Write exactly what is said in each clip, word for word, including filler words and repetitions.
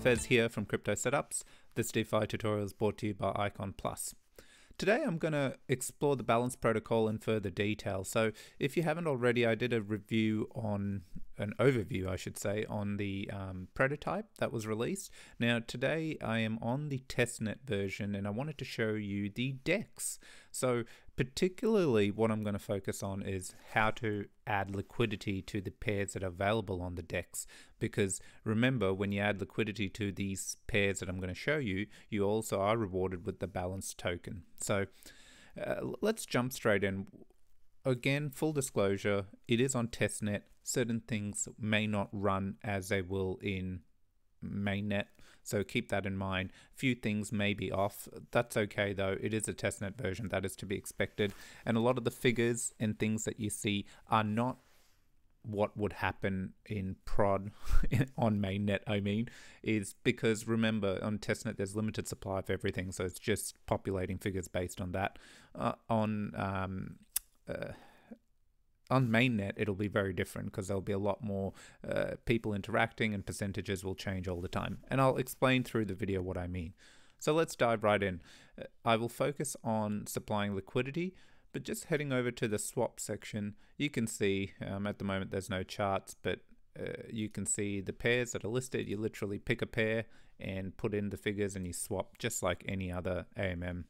Fez here from Crypto Setups. This DeFi tutorial is brought to you by Icon Plus. Today I'm going to explore the balance protocol in further detail. So if you haven't already, I did a review on, an overview I should say, on the um, prototype that was released. Now today I am on the testnet version and I wanted to show you the DEX. So particularly what I'm going to focus on is how to add liquidity to the pairs that are available on the DEX. Because remember, when you add liquidity to these pairs that I'm going to show you, you also are rewarded with the balance token. So uh, let's jump straight in. Again, full disclosure, it is on testnet. Certain things may not run as they will in mainnet, so keep that in mind. Few things may be off. That's okay though, it is a testnet version, that is to be expected. And a lot of the figures and things that you see are not what would happen in prod on mainnet, I mean, is because remember on testnet there's limited supply of everything, so it's just populating figures based on that. Uh, on um, uh, On mainnet, it'll be very different because there'll be a lot more uh, people interacting and percentages will change all the time. And I'll explain through the video what I mean. So let's dive right in. I will focus on supplying liquidity, but just heading over to the swap section, you can see um, at the moment there's no charts, but uh, you can see the pairs that are listed. You literally pick a pair and put in the figures and you swap just like any other A M M.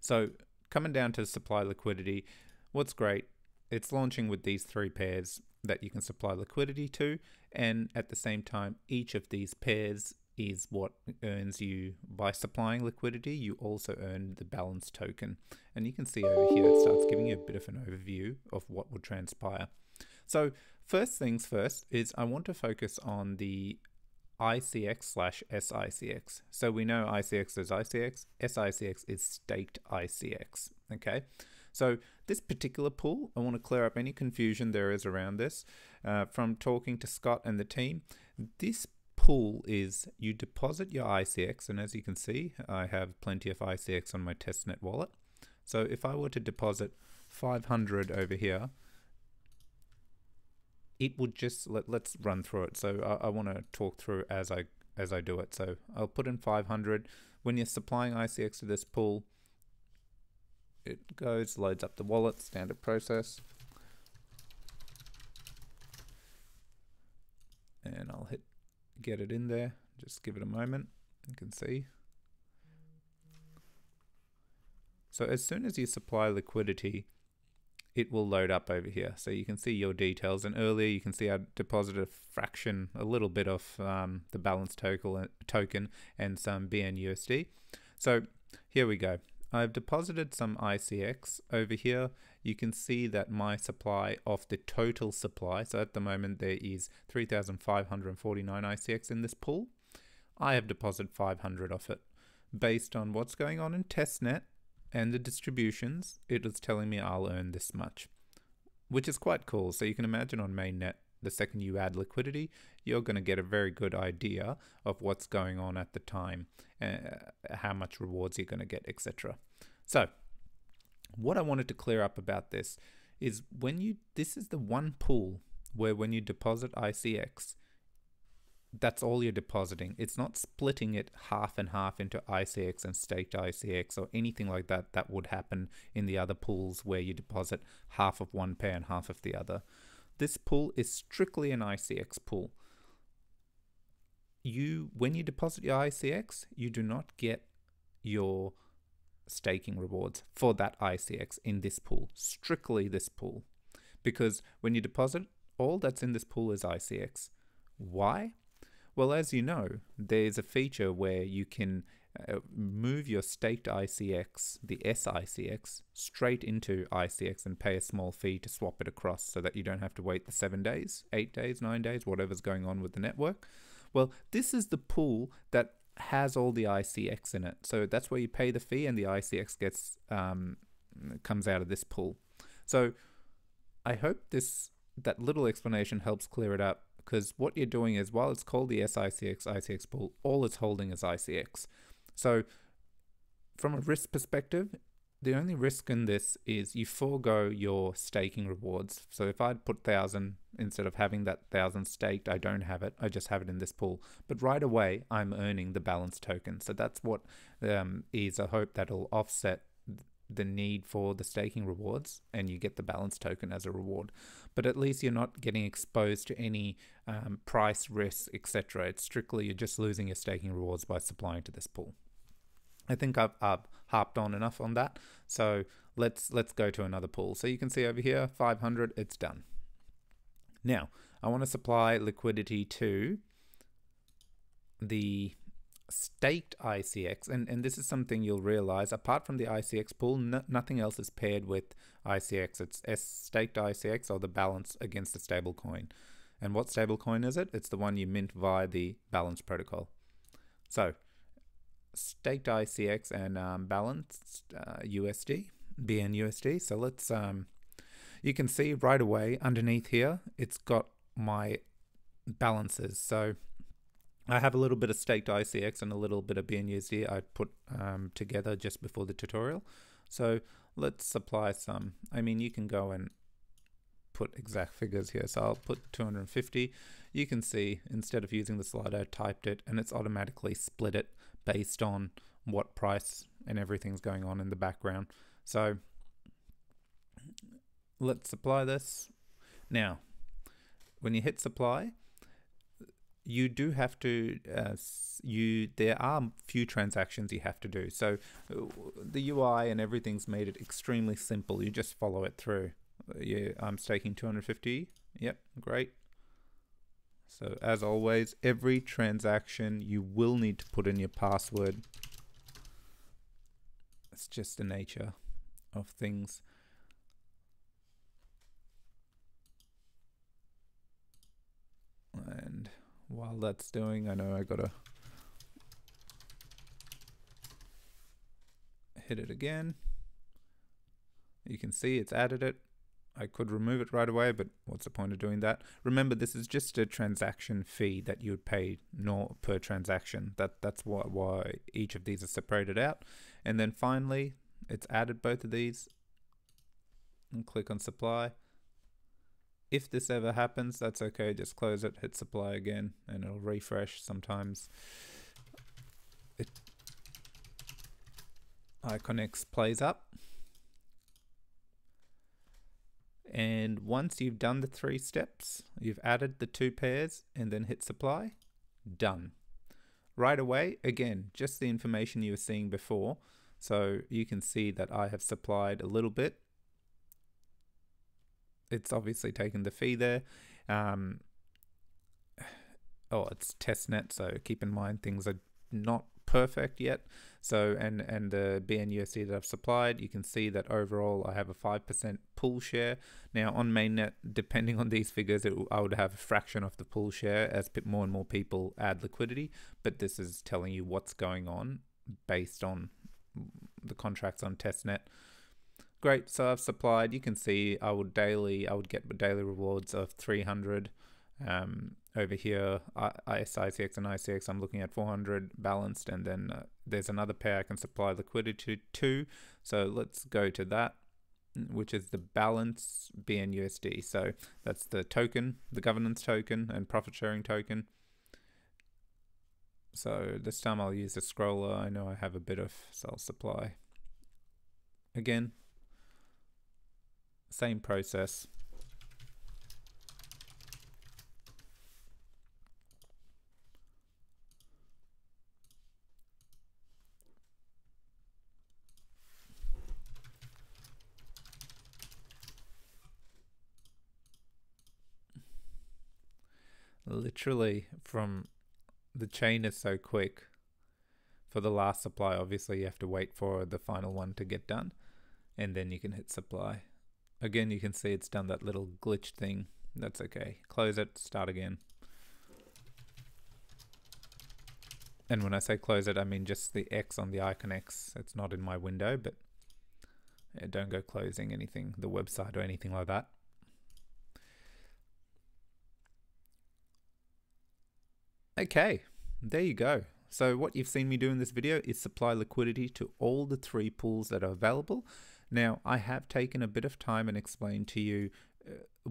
So coming down to supply liquidity, what's great, it's launching with these three pairs that you can supply liquidity to, and at the same time each of these pairs is what earns you, by supplying liquidity you also earn the balance token. And you can see over here it starts giving you a bit of an overview of what will transpire. So first things first is I want to focus on the I C X slash S I C X. So we know I C X is I C X, S I C X is staked I C X, okay? So this particular pool, I want to clear up any confusion there is around this. Uh, from talking to Scott and the team, this pool is you deposit your I C X, and as you can see, I have plenty of I C X on my testnet wallet. So if I were to deposit five hundred over here, it would just, let, let's run through it. So I, I want to talk through as I, as I do it. So I'll put in five hundred. When you're supplying I C X to this pool, it goes, loads up the wallet, standard process. And I'll hit get it in there. Just give it a moment. You can see. So as soon as you supply liquidity, it will load up over here. So you can see your details. And earlier you can see I deposited a fraction, a little bit of um, the balance token and some B N U S D. So here we go. I've deposited some I C X over here. You can see that my supply of the total supply, so at the moment there is three thousand five hundred forty-nine I C X in this pool. I have deposited five hundred of it. Based on what's going on in testnet and the distributions, it is telling me I'll earn this much, which is quite cool. So you can imagine on mainnet, the second you add liquidity, you're going to get a very good idea of what's going on at the time, uh, how much rewards you're going to get, et cetera. So what I wanted to clear up about this is when you, this is the one pool where when you deposit I C X, that's all you're depositing. It's not splitting it half and half into I C X and staked I C X or anything like that. That would happen in the other pools where you deposit half of one pair and half of the other. This pool is strictly an I C X pool. You, when you deposit your I C X, you do not get your staking rewards for that I C X in this pool, strictly this pool. Because when you deposit, all that's in this pool is I C X. Why? Well, as you know, there's a feature where you can uh, move your staked I C X, the S I C X, straight into I C X and pay a small fee to swap it across so that you don't have to wait the seven days, eight days, nine days, whatever's going on with the network. Well, this is the pool that has all the I C X in it. So that's where you pay the fee and the I C X gets um, comes out of this pool. So I hope this that little explanation helps clear it up. Because what you're doing is, while it's called the S I C X I C X pool, all it's holding is I C X. So from a risk perspective, The only risk in this is you forego your staking rewards. So if I'd put one thousand, instead of having that one thousand staked, I don't have it. I just have it in this pool. But right away, I'm earning the balance token. So that's what um, is a hope that'll offset the need for the staking rewards, and you get the balance token as a reward. But at least you're not getting exposed to any um, price risks, et cetera. It's strictly you're just losing your staking rewards by supplying to this pool. I think I've, I've harped on enough on that. So let's let's go to another pool. So you can see over here, five hundred, it's done. Now, I want to supply liquidity to the staked I C X. And, and this is something you'll realize, apart from the I C X pool, no, nothing else is paired with I C X. It's S staked I C X or the balance against the stablecoin. And what stablecoin is it? It's the one you mint via the balance protocol. So staked I C X and um, balanced uh, U S D, B N U S D. So let's, um, you can see right away underneath here, it's got my balances. So I have a little bit of staked I C X and a little bit of B N U S D I put um, together just before the tutorial. So let's supply some. I mean, you can go and put exact figures here. So I'll put two hundred fifty. You can see instead of using the slider, I typed it and it's automatically split it based on what price and everything's going on in the background. So let's supply this. Now, when you hit supply, you do have to, uh, you there are few transactions you have to do. So the U I and everything's made it extremely simple. You just follow it through. Yeah, I'm staking two hundred fifty. Yep, great. So as always, every transaction you will need to put in your password. It's just the nature of things. And while that's doing, I know I gotta hit it again. You can see it's added it. I could remove it right away, but what's the point of doing that? Remember, this is just a transaction fee that you would pay nor per transaction. That that's why, why each of these are separated out. And then finally, it's added both of these and click on supply. If this ever happens, that's okay. Just close it, hit supply again, and it'll refresh. Sometimes it Iconex plays up. And once you've done the three steps, you've added the two pairs and then hit supply, done. Right away, again, just the information you were seeing before. So you can see that I have supplied a little bit. It's obviously taken the fee there. Um, oh, it's testnet, so keep in mind things are not perfect yet. So and and the B N U S D that I've supplied, you can see that overall I have a five percent pool share. Now on mainnet, depending on these figures, it, I would have a fraction of the pool share as more and more people add liquidity. But this is telling you what's going on based on the contracts on testnet. Great, so I've supplied. You can see I would daily, I would get daily rewards of three hundred. Um, over here, S I C X and I C X, I'm looking at four hundred balanced, and then uh, there's another pair I can supply liquidity to. So let's go to that, which is the balance B N U S D. So that's the token, the governance token and profit sharing token. So this time I'll use the scroller. I know I have a bit of, so I'll supply. Again, same process. Literally, from the chain is so quick. For the last supply, obviously you have to wait for the final one to get done, and then you can hit supply. Again, you can see it's done that little glitch thing. That's okay. Close it, start again. And when I say close it, I mean just the X on the Iconex. It's not in my window, but don't go closing anything, the website or anything like that. Okay, there you go. So what you've seen me do in this video is supply liquidity to all the three pools that are available. Now, I have taken a bit of time and explained to you uh,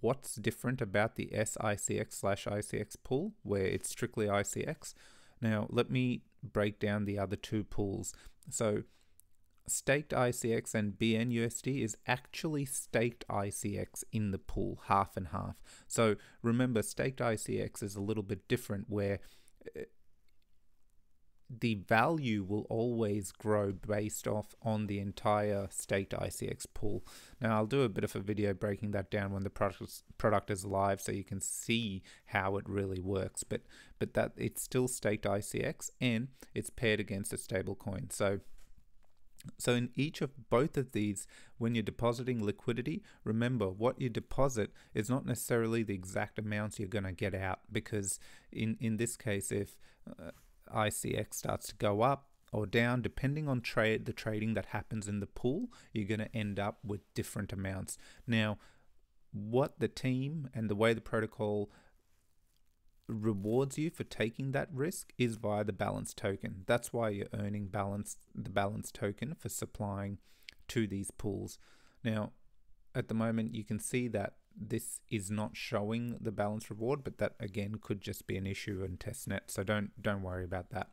what's different about the S I C X slash I C X pool, where it's strictly I C X. Now, let me break down the other two pools. So staked I C X and B N U S D is actually staked I C X in the pool, half and half. So remember, staked I C X is a little bit different, where uh, the value will always grow based off on the entire staked I C X pool. Now, I'll do a bit of a video breaking that down when the product product is live, so you can see how it really works. But but that it's still staked I C X and it's paired against a stable coin. So so in each of both of these, when you're depositing liquidity, remember what you deposit is not necessarily the exact amounts you're going to get out, because in in this case, if uh, I C X starts to go up or down, depending on trade the trading that happens in the pool, you're going to end up with different amounts. Now, what the team and the way the protocol rewards you for taking that risk is via the balance token. That's why you're earning balance, the balance token, for supplying to these pools. Now, at the moment, you can see that this is not showing the balance reward, but that again could just be an issue in testnet, so don't don't worry about that.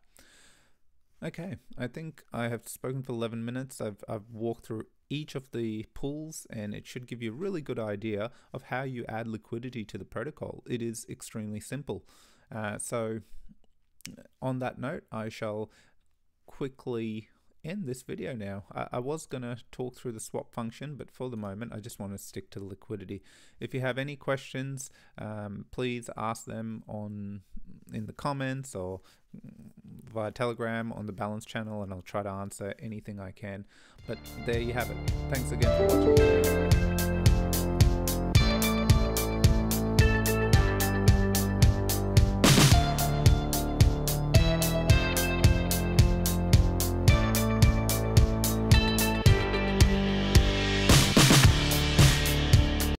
Okay, I think I have spoken for eleven minutes. I've, I've walked through each of the pools, and it should give you a really good idea of how you add liquidity to the protocol. It is extremely simple. Uh, so on that note, I shall quickly end this video now. I, I was going to talk through the swap function, but for the moment I just want to stick to the liquidity. If you have any questions, um, please ask them on in the comments or via Telegram on the Balance channel, and I'll try to answer anything I can. But there you have it. Thanks again for watching.